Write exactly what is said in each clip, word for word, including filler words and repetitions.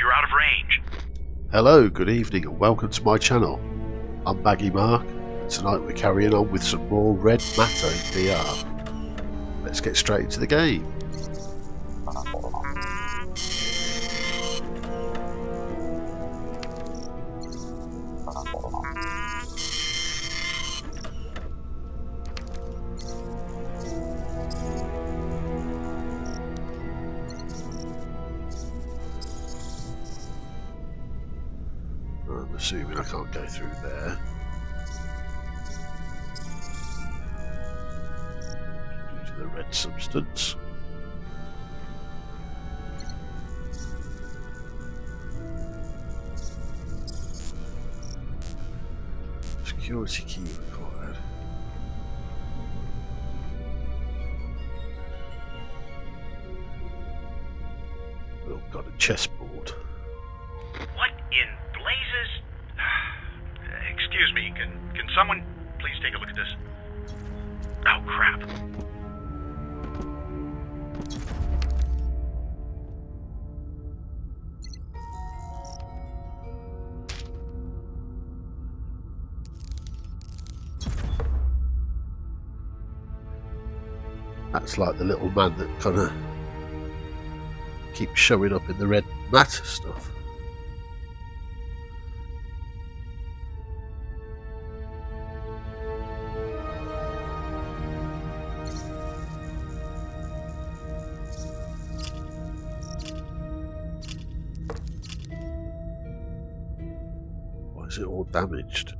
you're out of range. Hello, good evening and welcome to my channel. I'm Baggie Mark and tonight we're carrying on with some more Red Matter V R. Let's get straight into the game. I'm assuming I can't go through there. Due to the red substance. Security key required. We've got a chessboard. Excuse me, can, can someone please take a look at this? Oh, crap. That's like the little man that kind of keeps showing up in the red matter stuff. Is it all damaged?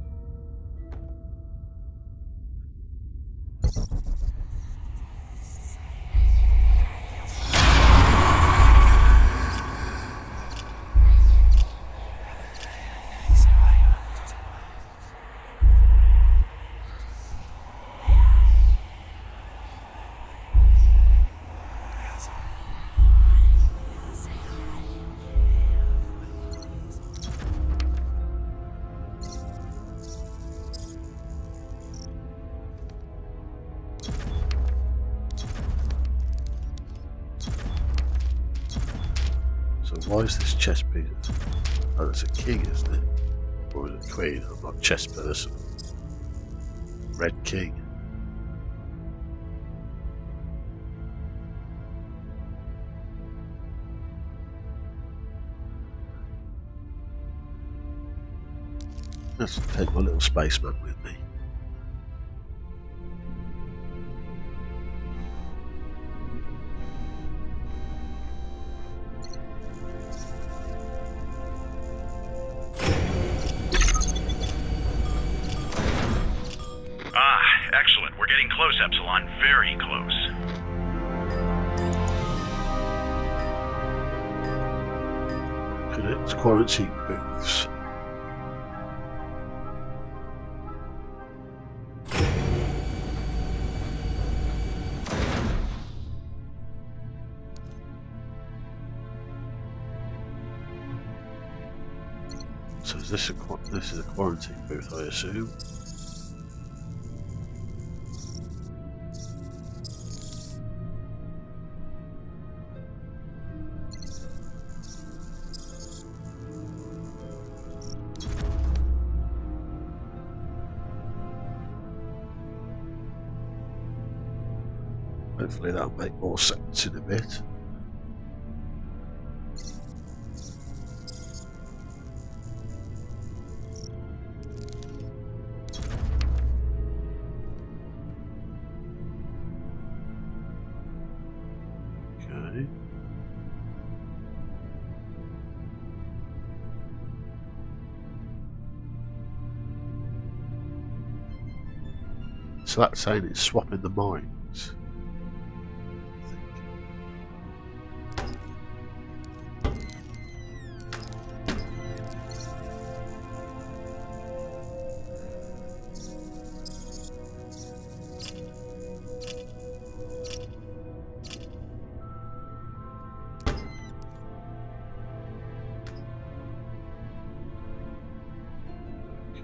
So why is this chess piece? Oh, that's a king, isn't it? Or is it a queen? I'm not a chess person. Red king. Let's take my little spaceman with me. Excellent. We're getting close, Epsilon. Very close. Connect quarantine booths. So is this a this is a quarantine booth, I assume. Hopefully that'll make more sense in a bit. Okay. So that's saying it's swapping the mines.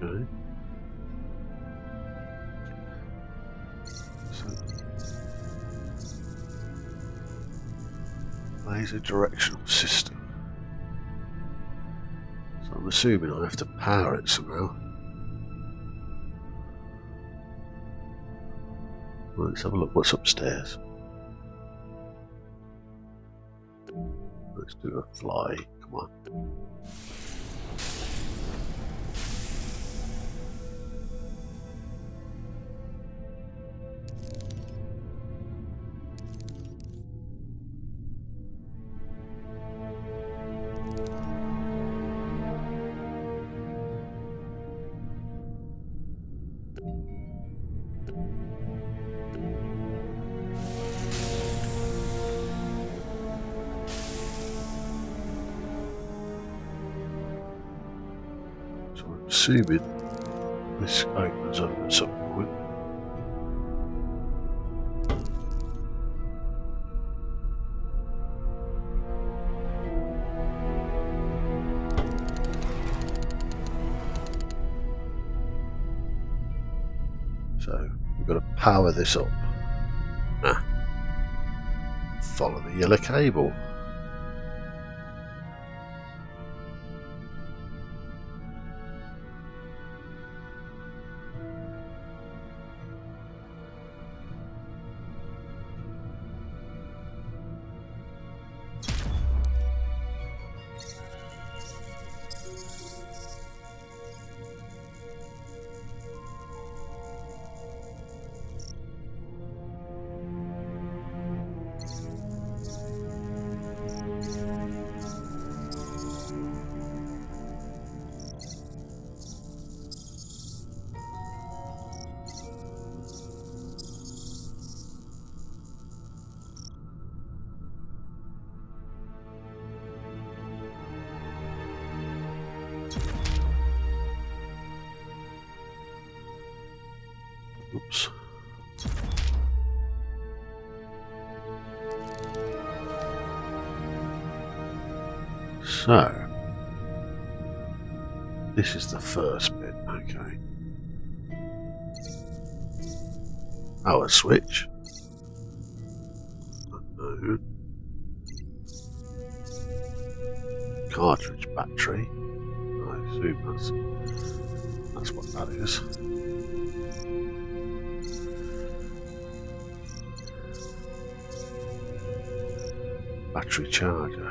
Okay. So, laser directional system. I'm assuming I'll have to power it somehow. Well, let's have a look what's upstairs. Let's do a fly, come on. Assuming this opens up at some point. So we've got to power this up. Ah. Follow the yellow cable. Oops. So, this is the first bit, okay. Power switch. Unknown. Cartridge battery. I assume that's, that's what that is. Battery charger.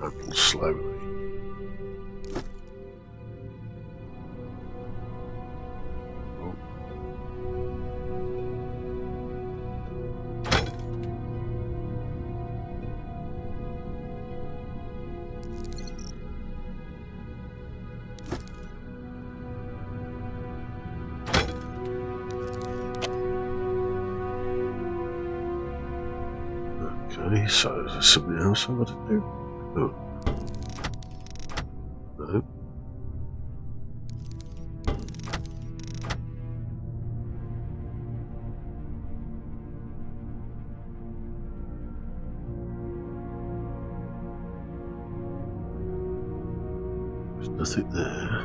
Handle slowly. Oh. Okay, so is there something else I've got to do? Oh. No. There's nothing there.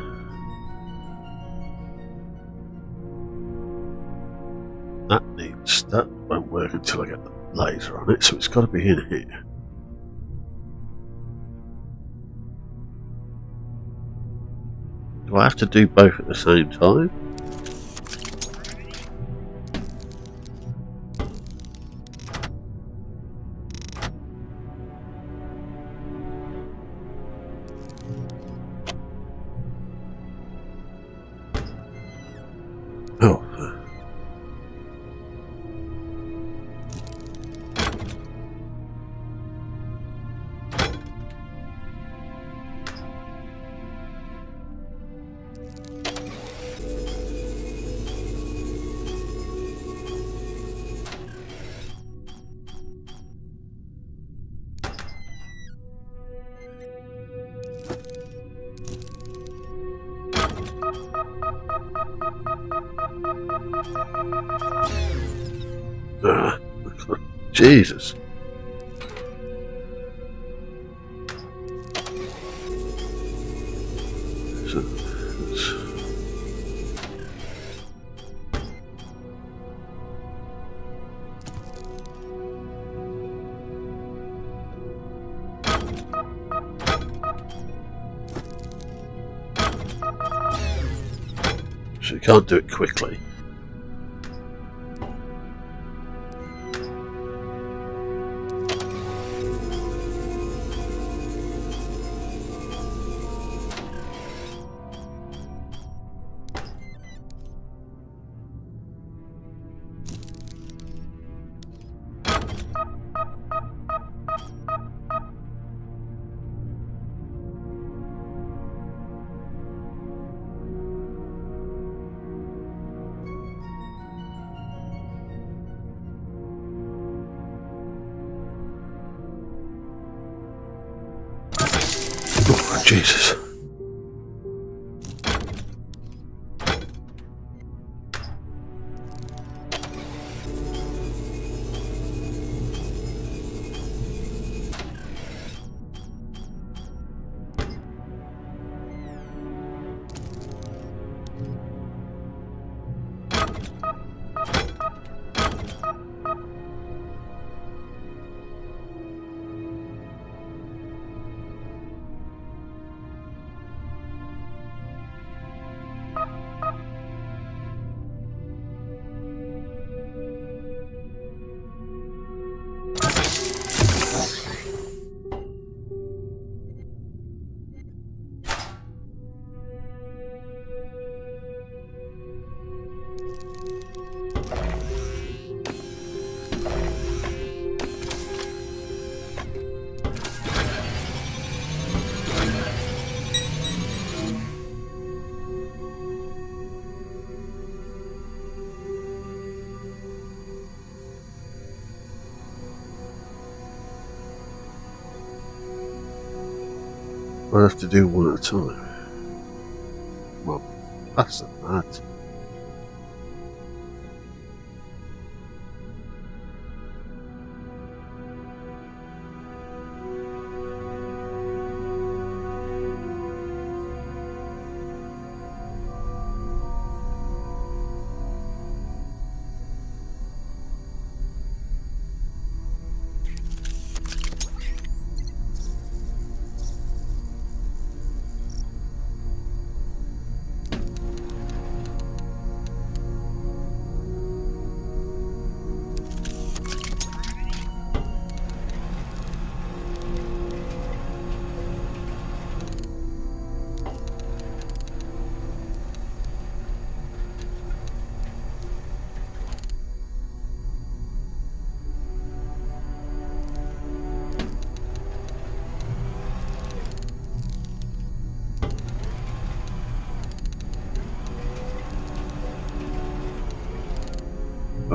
That needs, that won't work until I get the laser on it, so it's got to be in here. Do I have to do both at the same time? Uh, Jesus. So, it's... so we can't do it quickly. Jesus. I have to do one at a time. Well, that's not bad.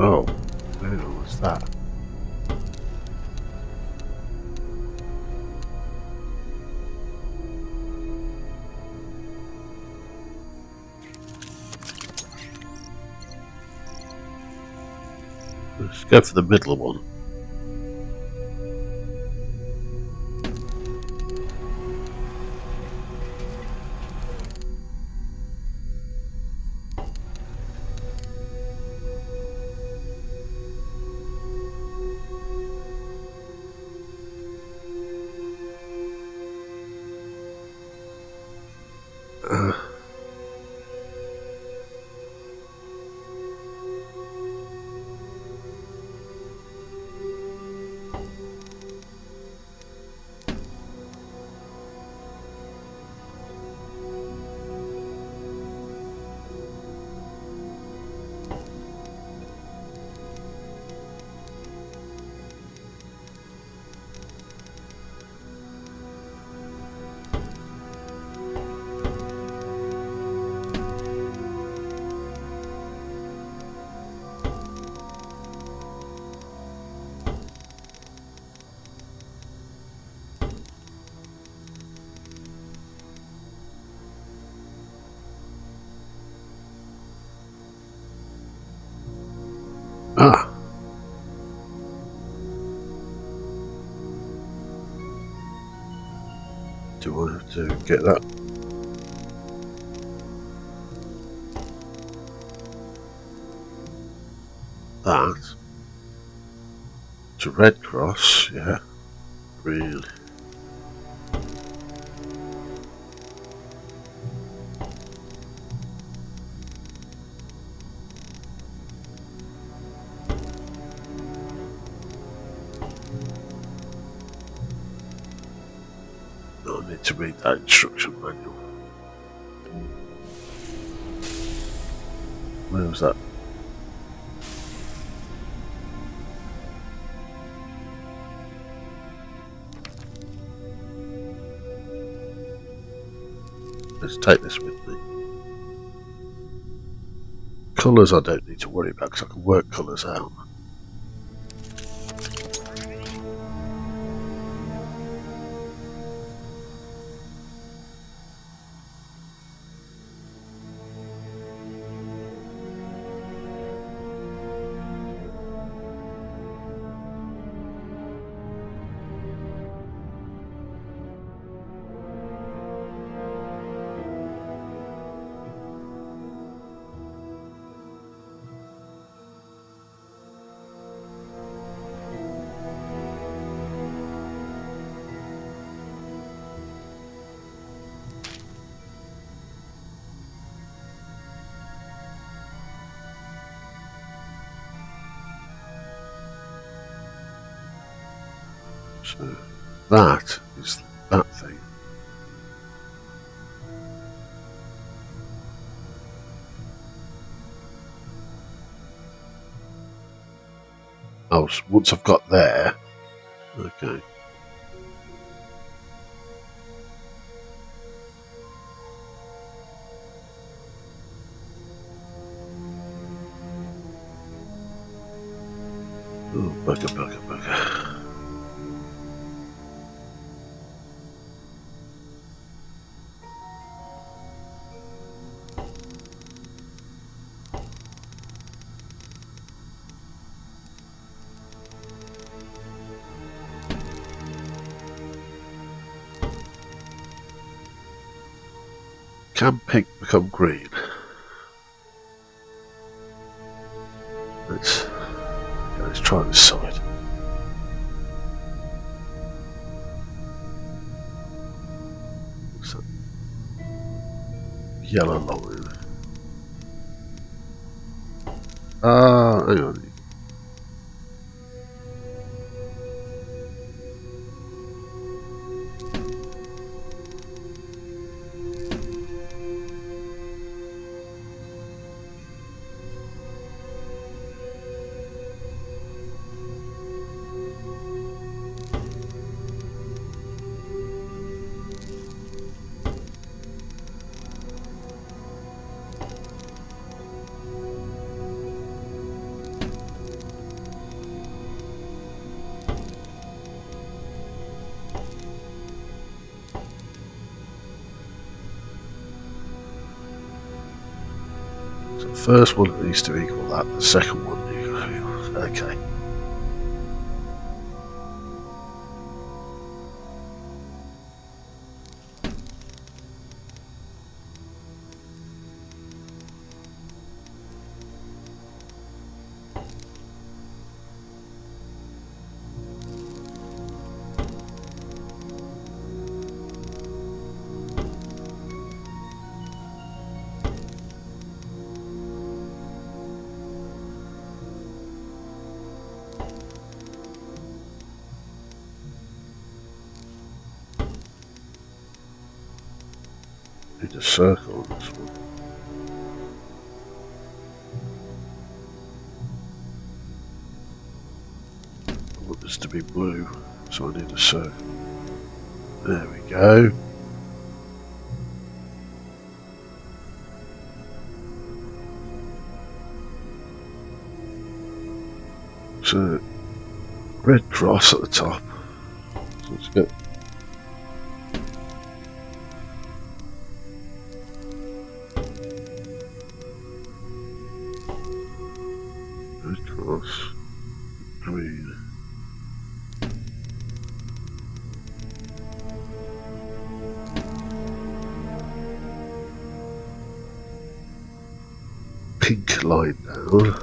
Oh, what's that? Let's go for the middle one. Ah. Do I have to get that? That. It's a red cross, yeah. Green. need to read that instruction manual. Where was that? Let's take this with me. Colours I don't need to worry about because I can work colours out. So that is that thing. Oh, so once I've got there, okay. Oh, bugger, bugger, bugger. Can pink become green? Let's, yeah, let's try this side. What's that? Yellow line. Ah, uh, hang on. First one needs to equal that, the second one, okay. Did a circle on this one. I want this to be blue, so I need a circle. There we go. So, red cross at the top. So let's go. Green. Pink line down.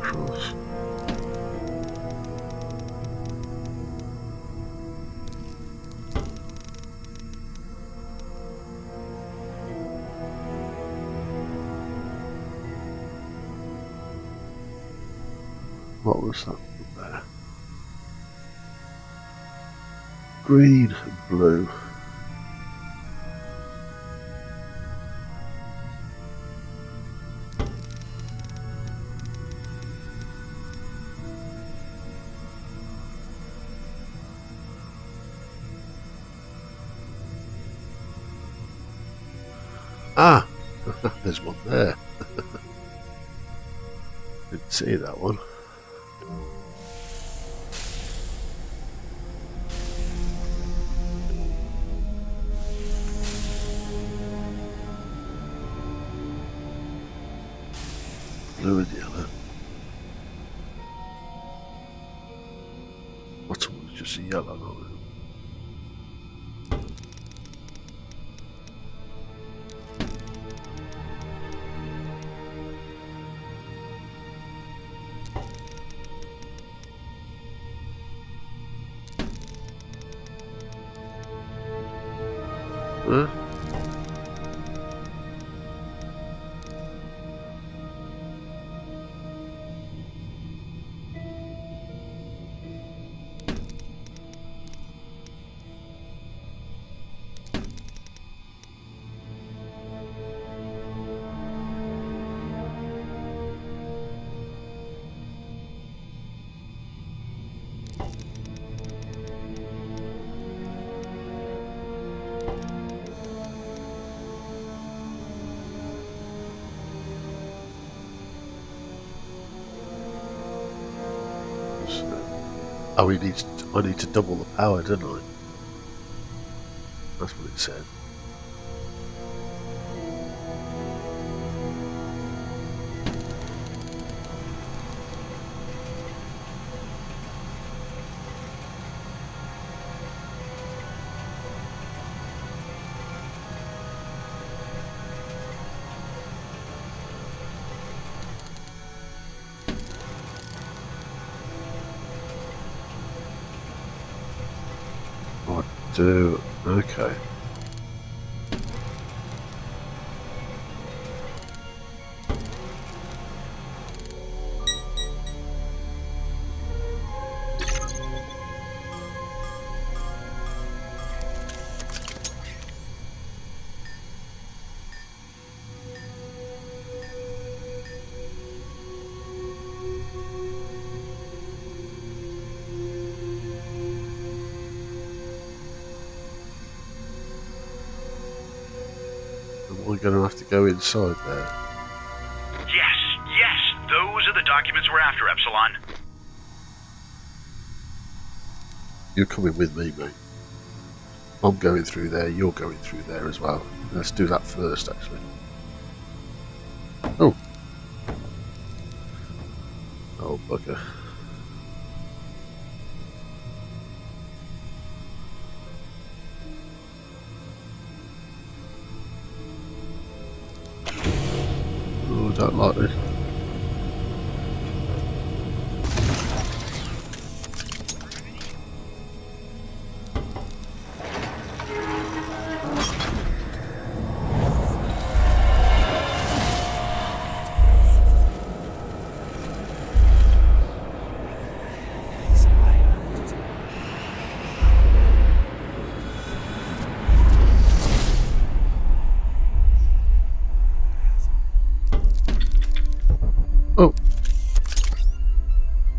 Cross. What was that there? Green and blue. Ah, there's one there. Didn't see that one. Blue and yellow. What's one? Just a yellow on it. Huh? Oh, we need to, I need to double the power, don't I? That's what it said. Do okay. We're going to have to go inside there. Yes, yes! Those are the documents we're after, Epsilon. You're coming with me, mate. I'm going through there, you're going through there as well. Let's do that first, actually. Oh. Oh, bugger. Don't like this.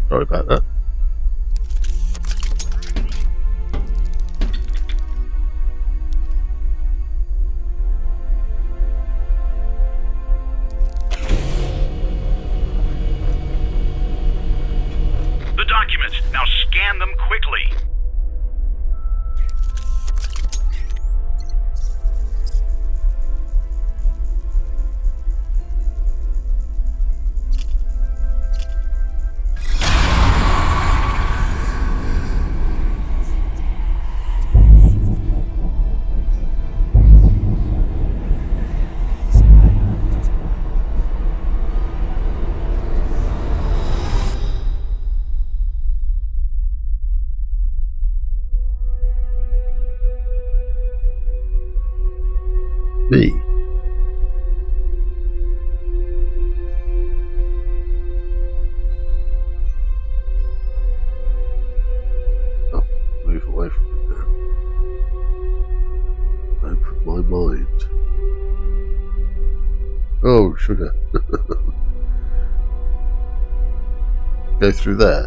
Sorry about that. The documents! Now scan them quickly! B. Oh, sugar. Go through there.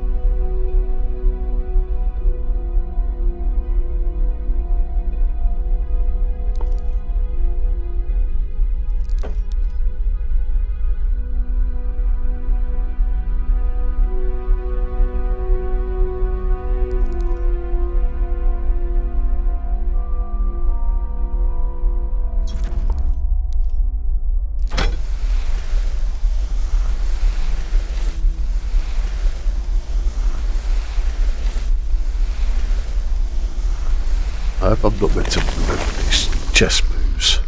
I hope I'm not meant to remember these chess moves.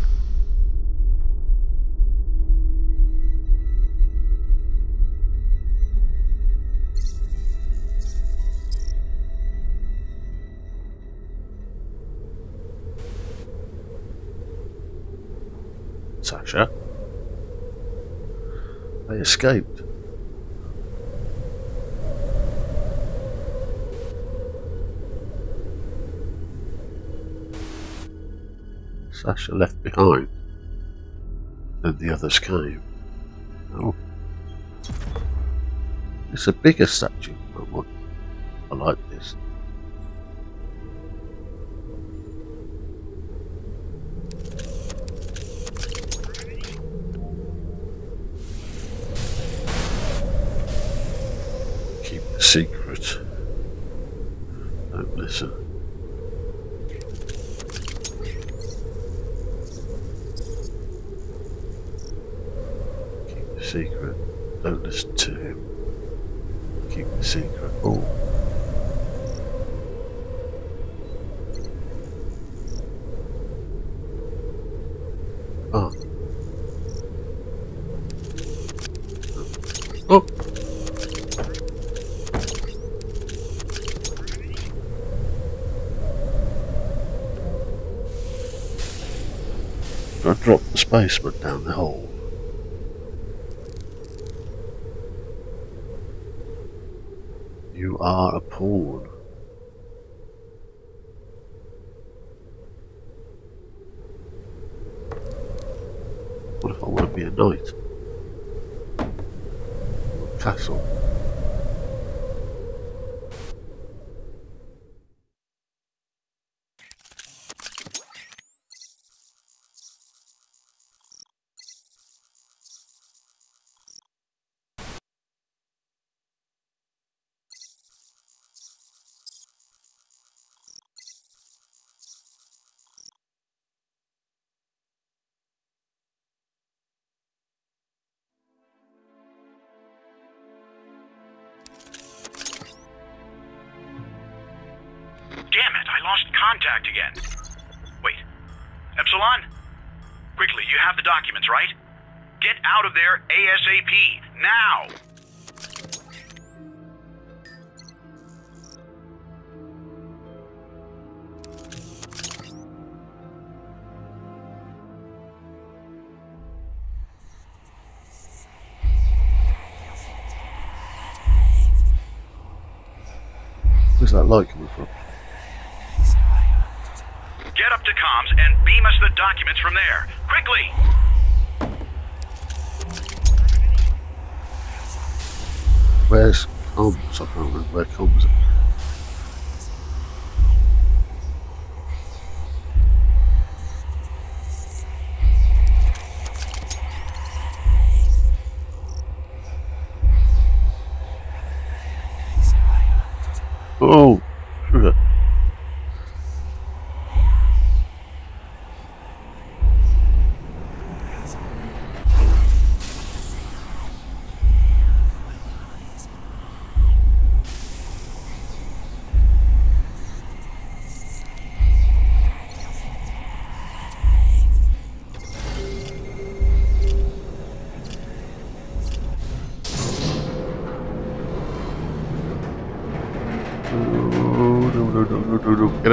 Sasha. I escaped. Sasha left behind, and the others came. Oh, it's a bigger statue. I want. I like this. Keep the secret. Don't listen. Secret. Don't listen to him. Keep the secret. Oh. Ah. Oh. I dropped the spaceman down the hole. You are a pawn. What if I want to be a knight? Or a castle? Contact again. Wait. Epsilon? Quickly, you have the documents, right? Get out of there ASAP. Now! Where's that light coming from? Get up to comms and beam us the documents from there. Quickly! Where's comms? I can't remember where comms are. Oh!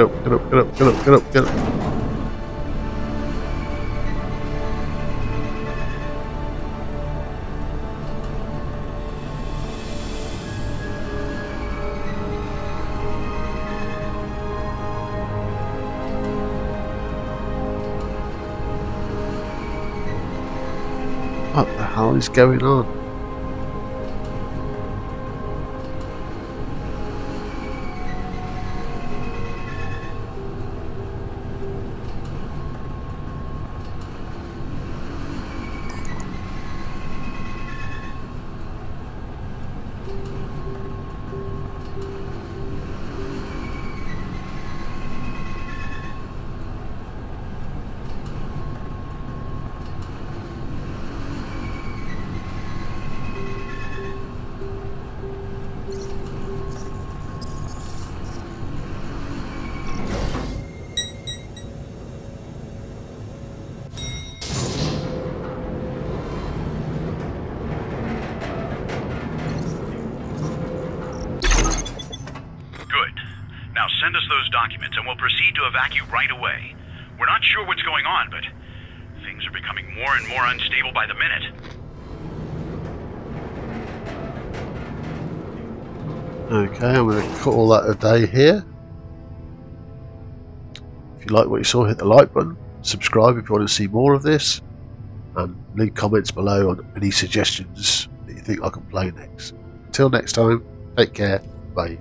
Get up, get up, get up, get up, get up, get up. What the hell is going on? Send us those documents and we'll proceed to evacuate right away. We're not sure what's going on, but things are becoming more and more unstable by the minute. Okay, I'm going to call that a day here. If you like what you saw, hit the like button. Subscribe if you want to see more of this. And leave comments below on any suggestions that you think I can play next. Until next time, take care. Bye.